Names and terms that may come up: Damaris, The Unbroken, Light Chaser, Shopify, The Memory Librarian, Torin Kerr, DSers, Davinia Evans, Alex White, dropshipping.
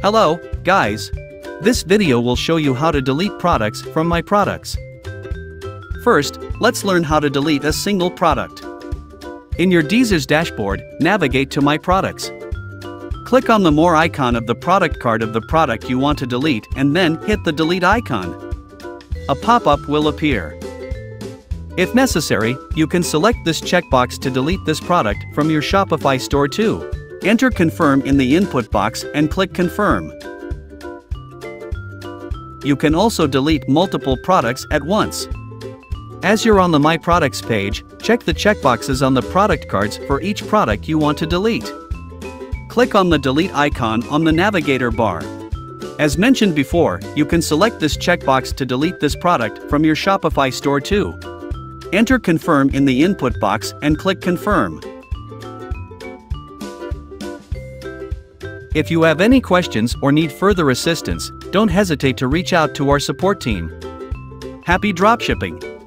Hello, guys! This video will show you how to delete products from my products. First, let's learn how to delete a single product. In your DSers dashboard, navigate to My Products. Click on the More icon of the product card of the product you want to delete and then hit the Delete icon. A pop-up will appear. If necessary, you can select this checkbox to delete this product from your Shopify store too. Enter Confirm in the input box and click Confirm. You can also delete multiple products at once. As you're on the My Products page, check the checkboxes on the product cards for each product you want to delete. Click on the Delete icon on the navigator bar. As mentioned before, you can select this checkbox to delete this product from your Shopify store too. Enter Confirm in the input box and click Confirm. If you have any questions or need further assistance, don't hesitate to reach out to our support team. Happy dropshipping!